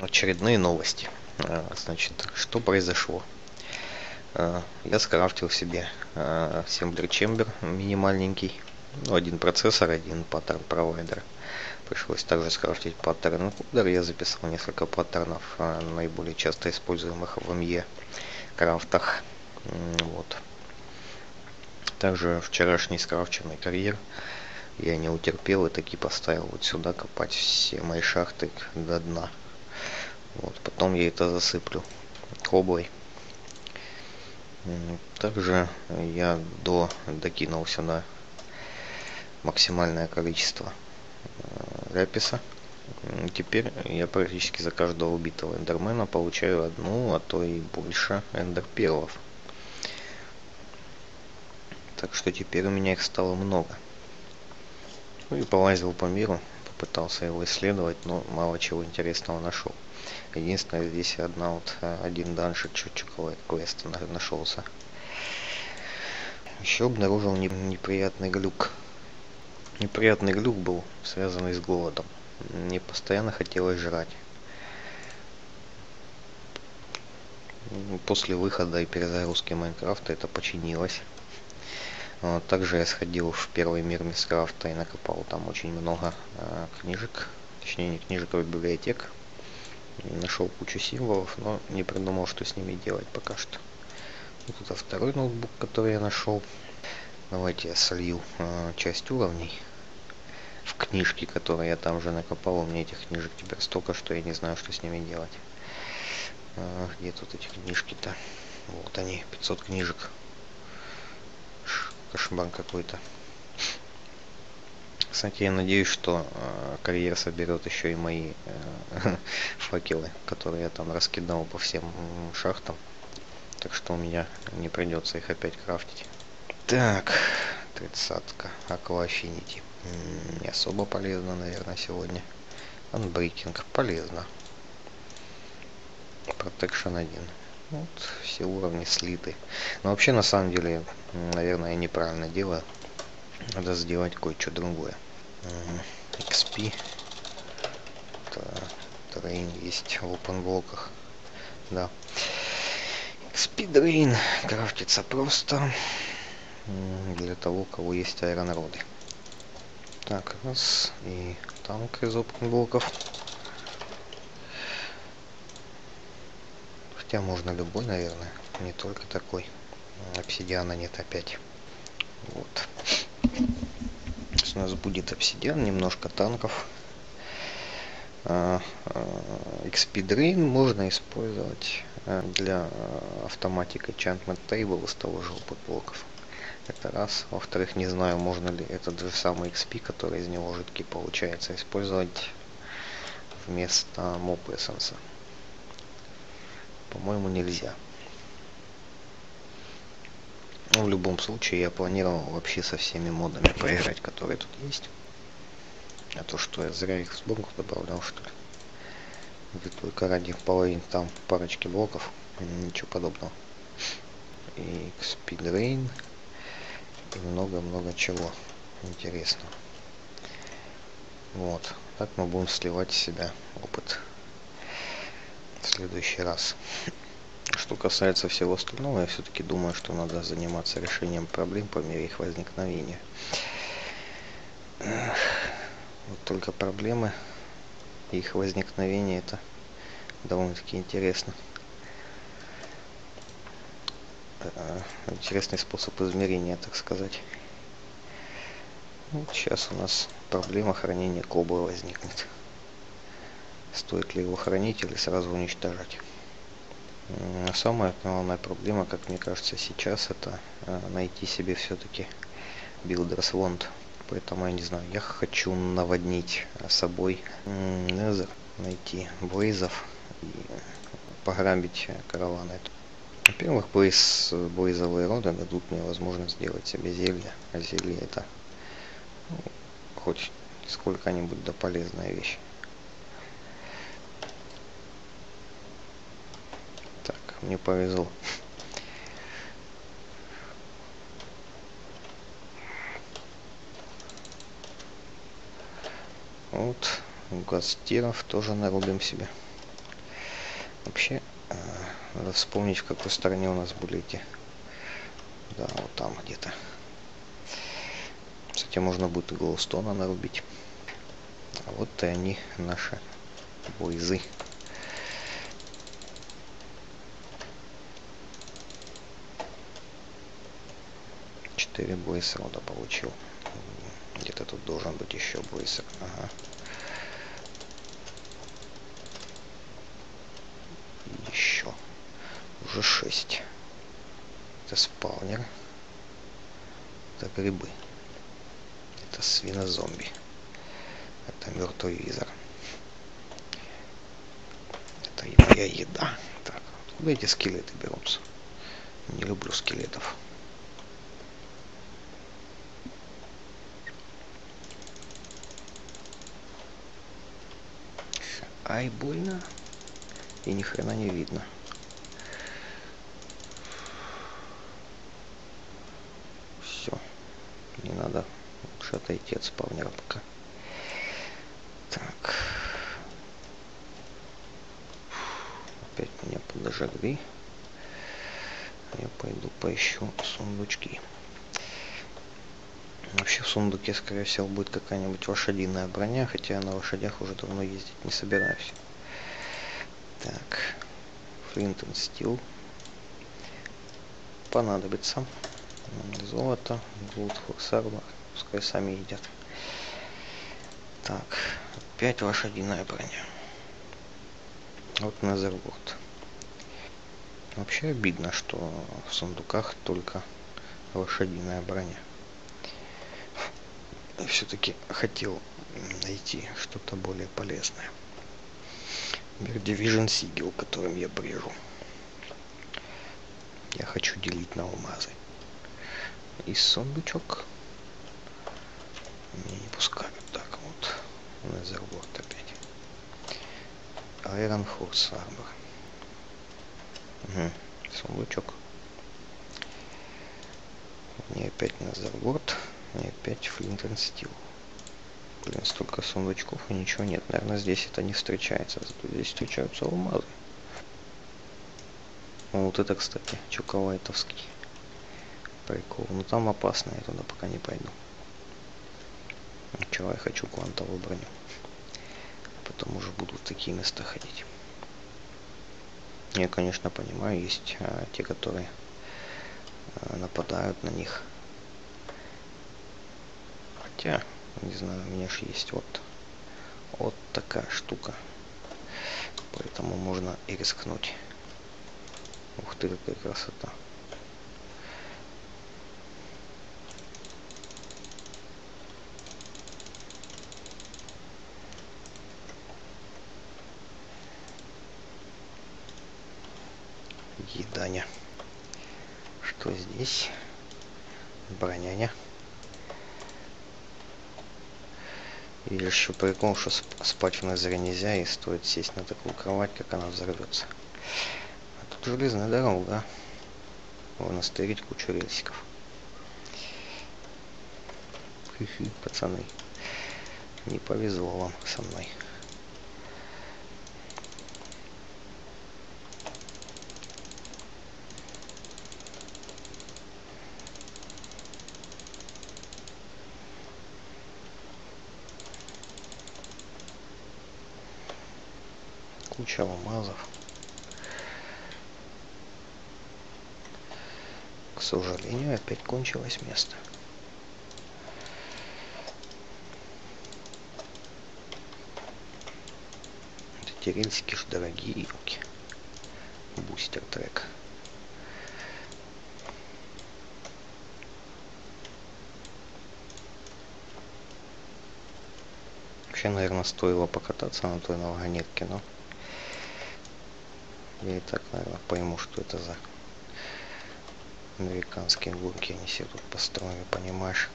Очередные новости. Значит, что произошло? Я скрафтил себе Enchantment Chamber минимальненький. Ну, один процессор, один паттерн провайдер. Пришлось также скрафтить паттерн кодер. Я записал несколько паттернов, наиболее часто используемых в МЕ крафтах. Вот. Также вчерашний скрафченный карьер. Я не утерпел и таки поставил вот сюда копать все мои шахты до дна. Вот, потом я это засыплю коблой. Также я докинулся на максимальное количество раписа. Теперь я практически за каждого убитого эндермена получаю одну, а то и больше эндерперлов. Так что теперь у меня их стало много. Ну и полазил по миру, попытался его исследовать, но мало чего интересного нашел. Единственное, здесь один данжик чуть-чуть квест нашелся. Еще обнаружил неприятный глюк. Неприятный глюк был связанный с голодом. Мне постоянно хотелось жрать. После выхода и перезагрузки Майнкрафта это починилось. Также я сходил в первый мир Мистcraft и накопал там очень много книжек. Точнее, не книжек, а библиотек. Нашел кучу символов, но не придумал, что с ними делать пока что. Вот это второй ноутбук, который я нашел. Давайте я солью часть уровней в книжке, которые я там же накопал. У меня этих книжек теперь столько, что я не знаю, что с ними делать. Где тут эти книжки-то? Вот они, 500 книжек. Кошмар какой-то. Кстати, я надеюсь, что карьер соберет еще и мои факелы, которые я там раскидал по всем шахтам. Так что у меня не придется их опять крафтить. Так, 30-ка. Aqua Affinity. Не особо полезно, наверное, сегодня. Unbreaking. Полезно. Protection 1. Вот, все уровни слиты. Но вообще, на самом деле, наверное, я неправильно делаю. Надо сделать кое-что другое. XP Drain есть в OpenBlocks. Да. XP Drain крафтится просто для того, у кого есть айронроды. Так, у нас и танк из OpenBlocks. Хотя можно любой, наверное. Не только такой. Обсидиана нет опять. Вот. У нас будет обсидиан, немножко танков. XP Drain можно использовать для автоматика Enchantment Table из того же OpenBlocks. Это раз. Во-вторых, не знаю, можно ли этот же самый XP, который из него жидкий получается, использовать вместо Mob Essence. По-моему, нельзя. Но в любом случае я планировал вообще со всеми модами поиграть, которые тут есть. А то что я зря их в сборку добавлял, что ли? Ведь только ради половины там парочки блоков, ничего подобного. И XP Drain и много-много чего интересного. Вот. Так мы будем сливать в себя опыт в следующий раз. Что касается всего остального, я все-таки думаю, что надо заниматься решением проблем по мере их возникновения. Вот только проблемы и их возникновение — это довольно-таки интересно. Интересный способ измерения, так сказать. Вот сейчас у нас проблема хранения коблы возникнет. Стоит ли его хранить или сразу уничтожать? Самая главная проблема, как мне кажется, сейчас — это найти себе все-таки Builder's Wand. Поэтому я не знаю, я хочу наводнить собой Nether, найти Блейзов и пограбить караваны. Во-первых, Блейзовые роды дадут мне возможность сделать себе зелье, а зелье — это, ну, хоть сколько-нибудь да полезная вещь. Мне повезло. Вот. Гастеров тоже нарубим себе. Вообще, надо вспомнить, в какой стороне у нас были эти. Да, вот там где-то. Кстати, можно будет глоустона нарубить. А вот и они, наши бойзы. Четыре бойсрода получил. Где-то тут должен быть еще бойсер. Ага. Еще. Уже 6. Это спаунер. Это грибы. Это свинозомби. Это мертвый визор. Это моя еда. Так, откуда эти скелеты берутся? Не люблю скелетов. Ай, больно. И ни хрена не видно. Все. Не надо. Лучше отойти от спавнера пока. Так. Опять меня подожгли. Я пойду поищу сундучки. Вообще в сундуке, скорее всего, будет какая-нибудь лошадиная броня. Хотя я на лошадях уже давно ездить не собираюсь. Так, флинт и стил понадобится. Золото, голд, фоксарба, пускай сами едят. Так, опять лошадиная броня. Вот Netherboard. Вообще обидно, что в сундуках только лошадиная броня. Я все-таки хотел найти что-то более полезное. Division Sigil, которым я брежу. Я хочу делить на алмазы. И сундучок. Меня не пускают. Так, вот. Netherboard опять. Iron Horse Armor. Угу. Сундучок. Мне опять Netherboard. Мне опять Flint and Steel. Блин, столько сундучков и ничего нет. Наверное, здесь это не встречается. Зато здесь встречаются алмазы. Вот это, кстати, чуковайтовский. Прикол. Но там опасно, я туда пока не пойду. Сначала я хочу квантовую броню. А потом уже буду в такие места ходить. Я, конечно, понимаю, есть те, которые нападают на них. Хотя... Не знаю, у меня же есть вот такая штука. Поэтому можно и рискнуть. Ух ты, какая красота. Еданя. Что здесь? Броняня. И еще прикол, что спать в Незере нельзя, и стоит сесть на такую кровать, как она взорвется. А тут железная дорога. Вон остырить кучу рельсиков. Хи-хи, пацаны. Не повезло вам со мной. Куча алмазов. К сожалению, опять кончилось место. Эти рельсики же дорогие, елки. Бустер трек. Вообще, наверное, стоило покататься на той вагонетке, но я и так, наверное, пойму, что это за американские гонки. Они все тут построили, понимаешь.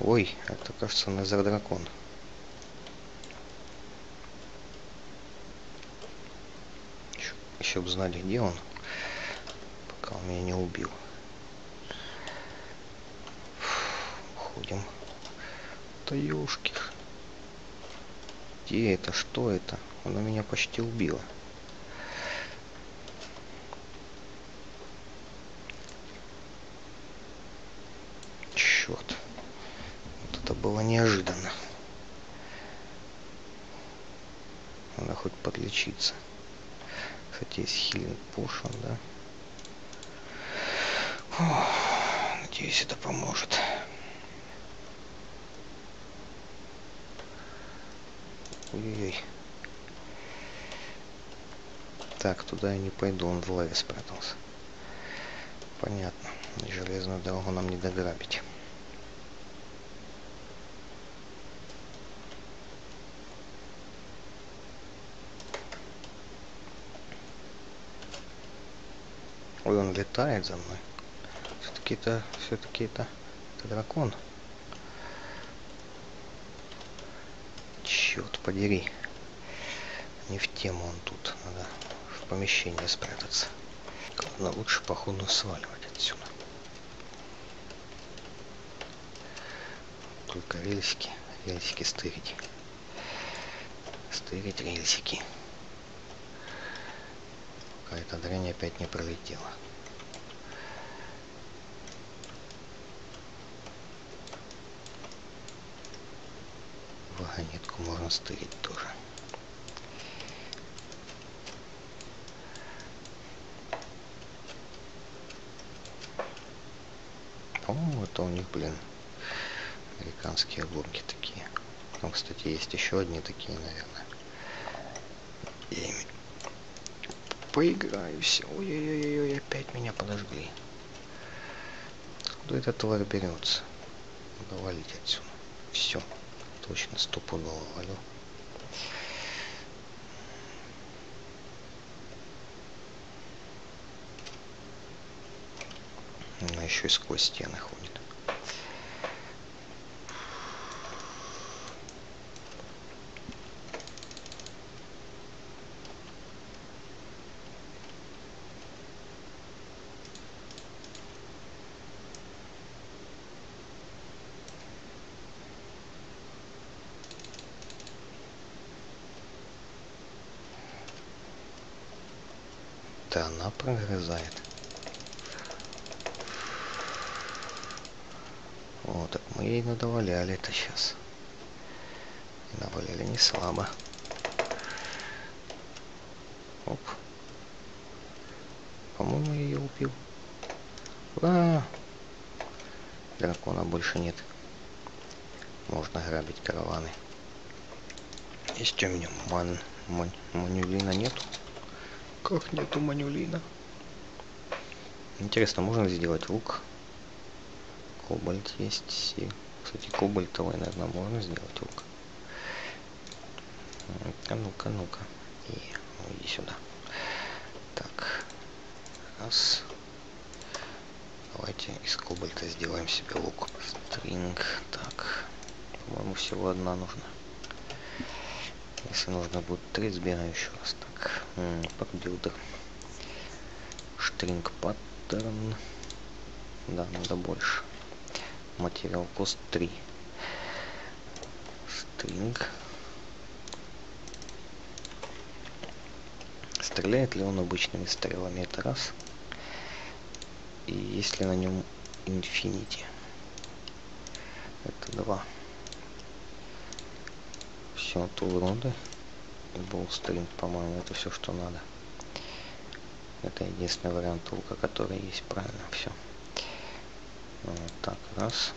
Ой, это, кажется, Nether дракон. Еще бы знали, где он, пока он меня не убил. Ходим. Да ёшки. Где это? Что это? Оно меня почти убило. Черт. Вот это было неожиданно. Надо хоть подлечиться. Кстати, есть хилинг пошел, да? Фух, надеюсь, это поможет. Ой-ой-ой. Так, туда я не пойду, он в лаве спрятался. Понятно. Железную дорогу нам не дограбить. Ой, он летает за мной. Все-таки это дракон. Черт подери. Не в тему он тут. Надо в помещении спрятаться. Ладно, лучше, походу, сваливать отсюда. Только рельсики. Рельсики стырить. Стырить рельсики. Какая-то дрянь опять не пролетела. Вагонетку можно стырить тоже. По-моему, это у них, блин, американские горки такие. Там, кстати, есть еще одни такие, наверное. Я ими поиграюсь. Ой-ой-ой, опять меня подожгли. Откуда эта тварь берется? Надо валить отсюда. Все. Точно, стопудово валю. Она еще и сквозь стены ходит. Да она прогрызает. Вот так мы ей надаваляли это сейчас. И наваляли не слабо. Оп. По-моему, я ее убил. А-а-а. Дракона больше нет. Можно грабить караваны. Есть у меня манюлина нету. Как нету манюлина? Интересно, можно сделать лук? Кобальт есть. Кстати, кобальтовый, наверное, можно сделать лук. А ну-ка, ну-ка. Иди сюда. Так. Раз. Давайте из кобальта сделаем себе лук. Стринг. Так. По-моему, всего одна нужна. Если нужно будет три, сбираю еще раз. Так, подбилдер. Штринг паттерн. Да, надо больше. Материал кост 3. Стринг. Стреляет ли он обычными стрелами? Это раз. И есть ли на нем инфинити? Это два. Все, то уроды. Болстринг, по-моему, это все, что надо. Это единственный вариант лука, который есть. Правильно, все. Так, раз.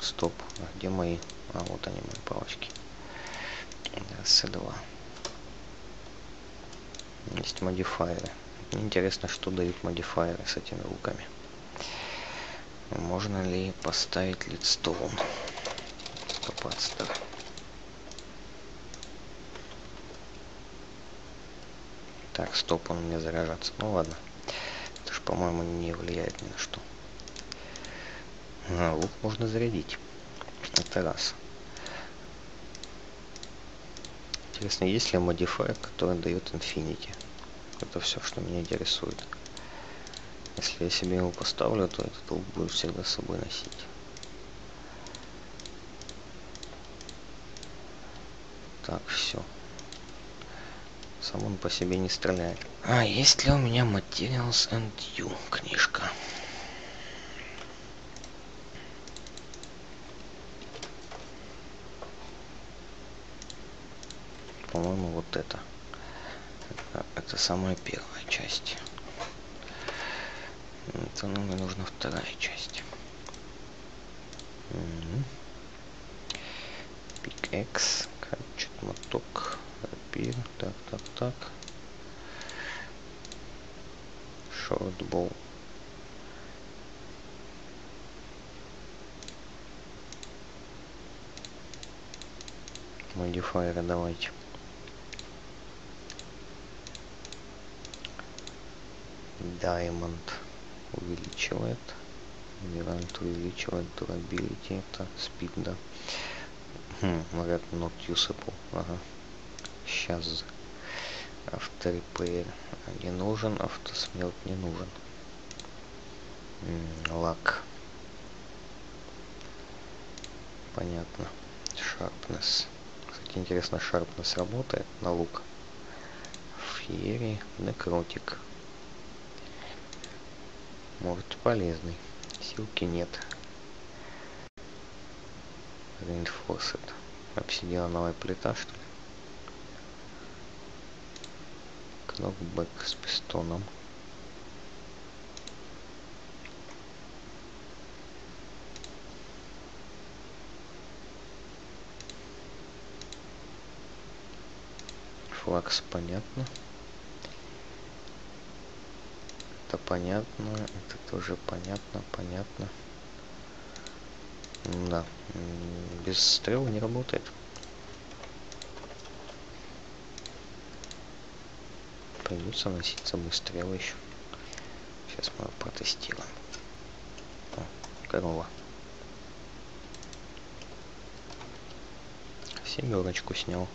Стоп. А где мои? А, вот они, мои палочки. Раз и два. Есть модифайеры. Интересно, что дают модифайеры с этими луками. Можно ли поставить лидстоун? Попасть так. Так, стоп, он мне заряжается. Ну ладно. Это же, по-моему, не влияет ни на что. А, лук можно зарядить. Это раз. Интересно, есть ли модифайер, который дает инфинити? Это все, что меня интересует. Если я себе его поставлю, то этот лук буду всегда с собой носить. Так, все. сам он по себе не стреляет. А есть ли у меня Materials and You книжка? По-моему, вот это. Это самая первая часть. Это мне нужна вторая часть. Пикэкс, короче, моток, рапир, так. Шортбол. Модифайеры давайте. Diamond увеличивает. Вирант увеличивает durability. Это спид, да. Говорят, not usable. Ага. Сейчас. Авторепейр не нужен. Автосмелт не нужен. Лак. Понятно. Sharpness. Кстати, интересно, sharpness работает на лук. Фьери. Некротик. Может, полезный. Силки нет. Reinforced. Обсидиановая плита, что ли? Кнопбэк с пистоном. Флакс, понятно. Понятно, это тоже понятно. Да, без стрел не работает. Придется носить с собой стрелы еще. Сейчас мы протестируем. О, корова. Семерочку снял.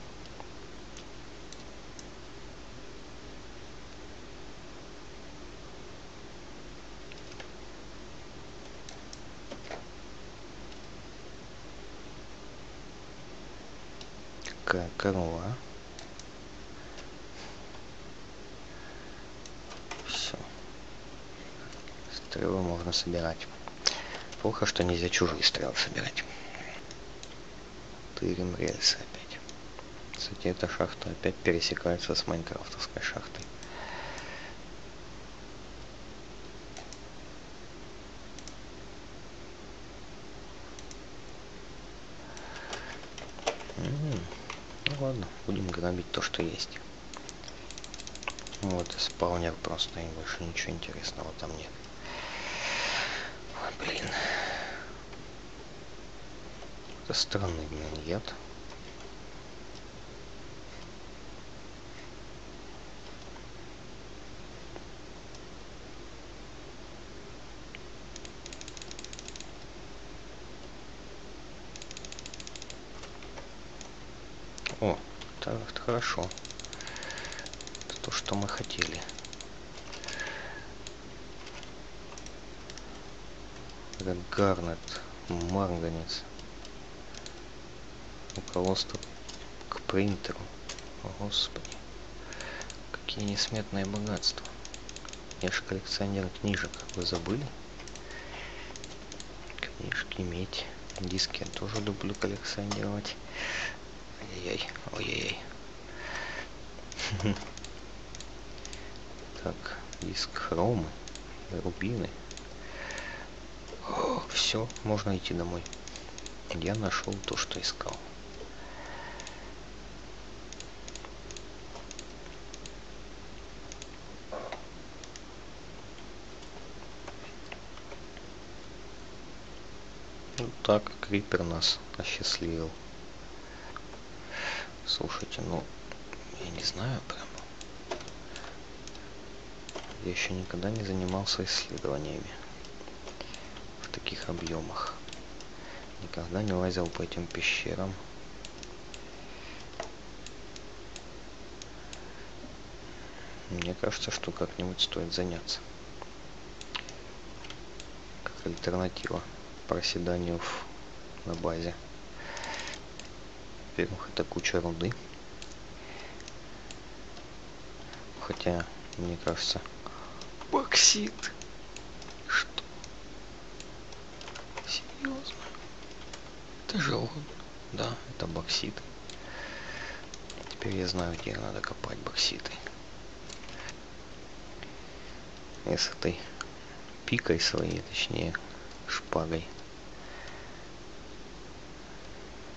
Корова. Все. Стрелы можно собирать. Плохо, что нельзя чужие стрелы собирать. Тырим рельсы опять. Кстати, эта шахта опять пересекается с майнкрафтовской шахтой. Будем грабить то, что есть. Вот и спаунер просто, и больше ничего интересного там нет. Ой, блин. Это странный миньет. О, это хорошо. Это то, что мы хотели. Это гарнет, марганец. Руководство к принтеру. О, господи. Какие несметные богатства. Я же коллекционер книжек. Вы забыли? Книжки, медь. Диски я тоже люблю коллекционировать. Ой-ой-ой. Так, диск хрома, рубины. Все, можно идти домой. Я нашел то, что искал. Вот так крипер нас осчастливил. Слушайте, ну, я не знаю прям. Я еще никогда не занимался исследованиями в таких объемах. Никогда не лазил по этим пещерам. Мне кажется, что как-нибудь стоит заняться. Как альтернатива проседанию на базе. Во-первых, это куча руды. хотя мне кажется. Боксит. Что? Серьезно? Это же угодно. Да, это боксит. Теперь я знаю, где надо копать бокситы. С этой пикой своей, точнее шпагой.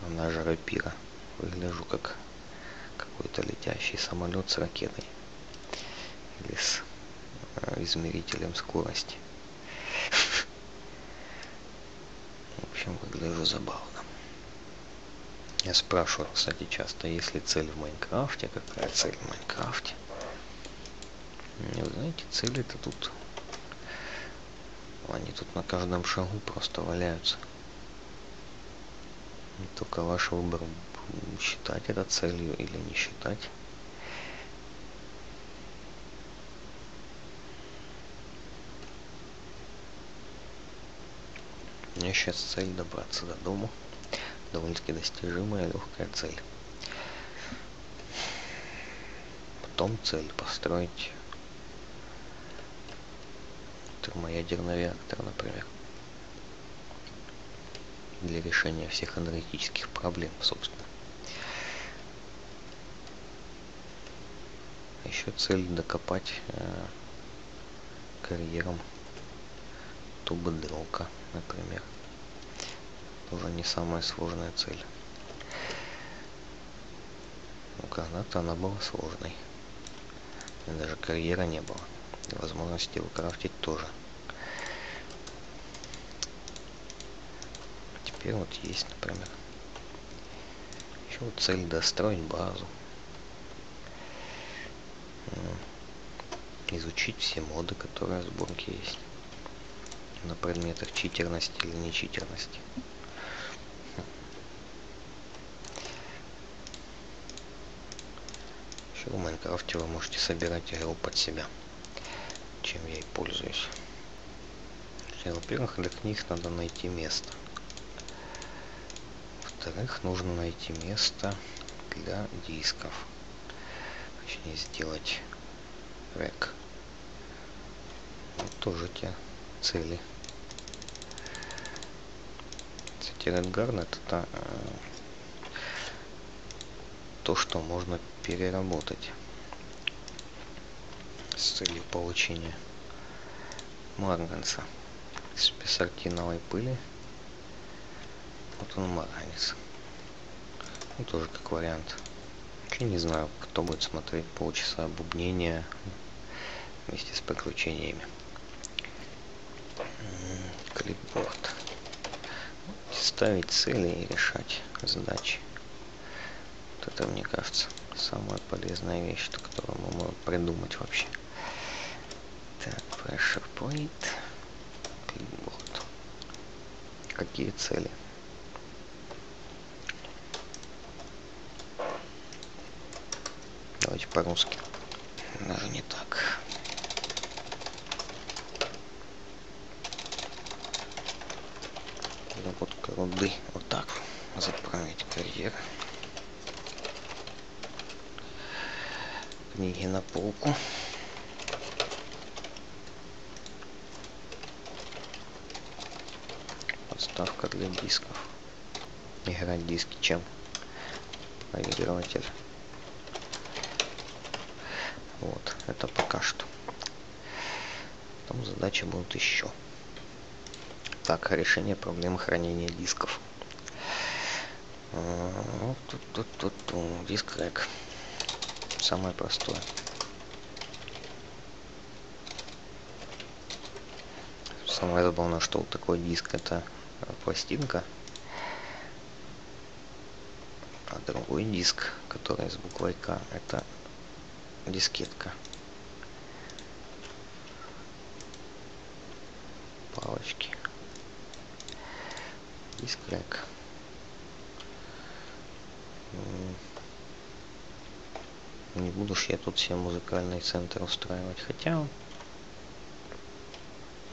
Она же рапира. Выгляжу как какой-то летящий самолет с ракетой. Или с измерителем скорости. В общем, выгляжу забавно. Я спрашиваю, кстати, часто, есть ли цель в Майнкрафте, какая цель в Майнкрафте. Вы знаете, цели-то тут... Они тут на каждом шагу просто валяются. И только ваш выбор, считать это целью или не считать. У меня сейчас цель добраться до дома. Довольно-таки достижимая, легкая цель. Потом цель построить термоядерный реактор, например, для решения всех энергетических проблем, собственно. Еще цель докопать карьером тубы дрелка, например. Уже не самая сложная цель. Но когда-то она была сложной. И даже карьера не было. И возможности его крафтить тоже. Теперь вот есть, например. Еще вот цель достроить базу. Изучить все моды, которые в сборке есть. На предметах читерности или не читерности. В Майнкрафте вы можете собирать игру под себя, чем я и пользуюсь. Во-первых, для книг надо найти место. Во-вторых, нужно найти место для дисков. Точнее, сделать рек. Вот тоже те цели. Кстати, Редгарнет — это то, что можно переработать с целью получения марганца из песаркиновой пыли. Вот он, марганец. Ну, тоже как вариант. Вообще не знаю, кто будет смотреть полчаса бубнения вместе с приключениями. Клипборд. Ставить цели и решать задачи. Вот это, мне кажется, самая полезная вещь, которую мы можем придумать вообще. Так, pressure point. Вот. Какие цели? Давайте по-русски. Даже не так. Доводка руды. Вот так. Заправить карьер. Книги на полку. Подставка для дисков. Играть диски чем? Проигрыватель. Вот, это пока что. Там задачи будут еще. Так, решение проблемы хранения дисков. Тут диск рек. Самое простое. Самое забавное, что вот такой диск — это пластинка, а другой диск, который с буквой К, это дискетка. Палочки. Диск рек. Не буду ж я тут все музыкальные центры устраивать, хотя у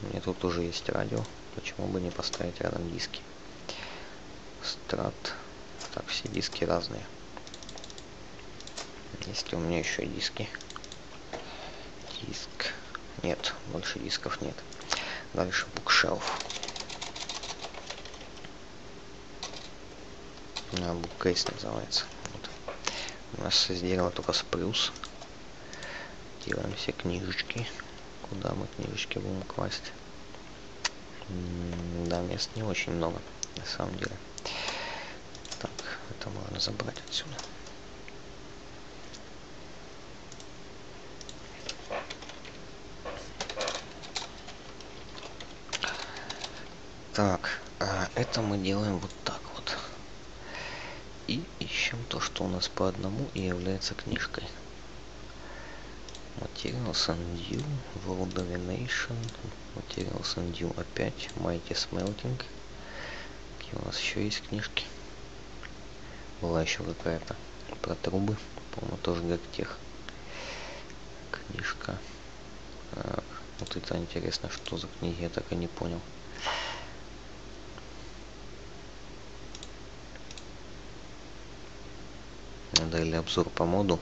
меня тут уже есть радио, почему бы не поставить рядом диски. Страт. Так, все диски разные. Если у меня еще диски Диск. Нет, больше дисков нет. Дальше букшелф. На буккейс называется. Вот. У нас из дерева только спрус. Делаем все книжечки. Куда мы книжечки будем класть? Да, мест не очень много, на самом деле. Так, это можно забрать отсюда. Так, это мы делаем вот так вот. И ищем то, что у нас по одному и является книжкой. Materials and You, World Domination, Materials and You опять, Mighty Smelting. Какие у нас еще есть книжки? Была еще какая-то про трубы, по-моему, тоже как тех. Книжка. Так, вот это интересно, что за книги, я так и не понял. Надо или обзор по моду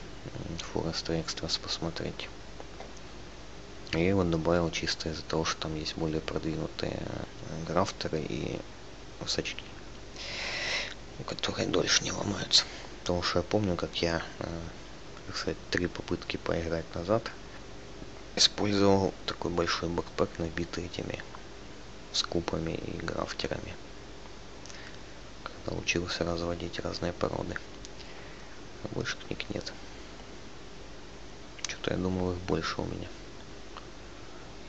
Forestry Extras посмотреть. Я его добавил чисто из-за того, что там есть более продвинутые графтеры и усачки, которые дольше не ломаются. Потому что я помню, как я, так сказать, 3 попытки поиграть назад использовал такой большой бэкпэк, набитый этими скупами и графтерами, когда учился разводить разные породы. А больше книг нет. Что-то я думал, их больше у меня.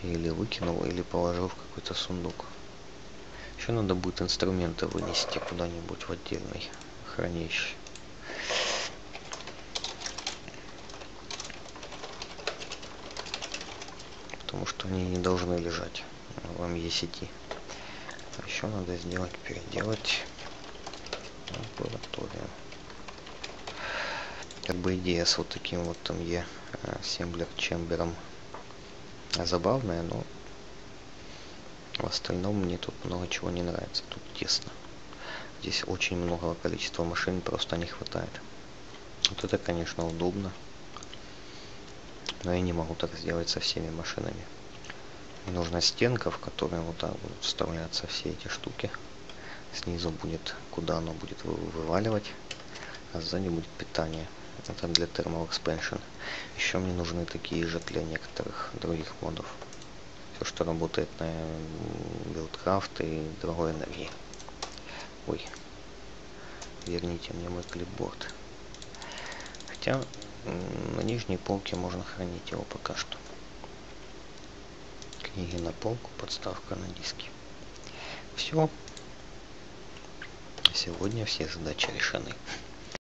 Или выкинул, или положил в какой-то сундук. Еще надо будет инструменты вынести куда-нибудь в отдельный хранилище. Потому что они не должны лежать в МЕ-сети. А еще надо сделать, переделать лабораторию. Как бы идея с вот таким вот там E-Assembler Chamber'ом забавная, но в остальном мне тут много чего не нравится. Тут тесно. Здесь очень много количества машин, просто не хватает. Вот это, конечно, удобно. Но я не могу так сделать со всеми машинами. Мне нужна стенка, в которой вот так будут вставляться все эти штуки. Снизу будет, куда оно будет вываливать, а сзади будет питание. Это для Thermal Expansion. Еще мне нужны такие же для некоторых других модов. Все, что работает на BuildCraft и другой энергии. Ой. Верните мне мой клипборд. Хотя на нижней полке можно хранить его пока что. Книги на полку, подставка на диски. Все. Сегодня все задачи решены.